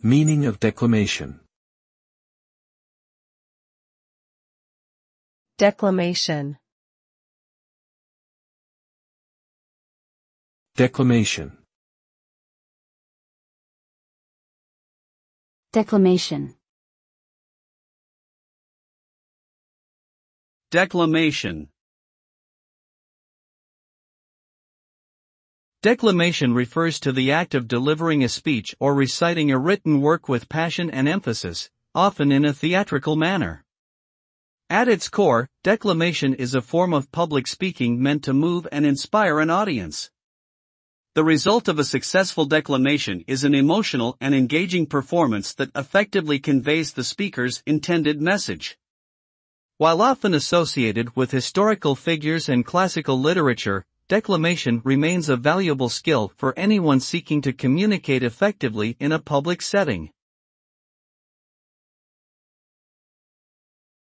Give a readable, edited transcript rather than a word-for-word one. Meaning of declamation. Declamation. Declamation. Declamation. Declamation. Declamation refers to the act of delivering a speech or reciting a written work with passion and emphasis, often in a theatrical manner. At its core, declamation is a form of public speaking meant to move and inspire an audience. The result of a successful declamation is an emotional and engaging performance that effectively conveys the speaker's intended message. While often associated with historical figures and classical literature, declamation remains a valuable skill for anyone seeking to communicate effectively in a public setting.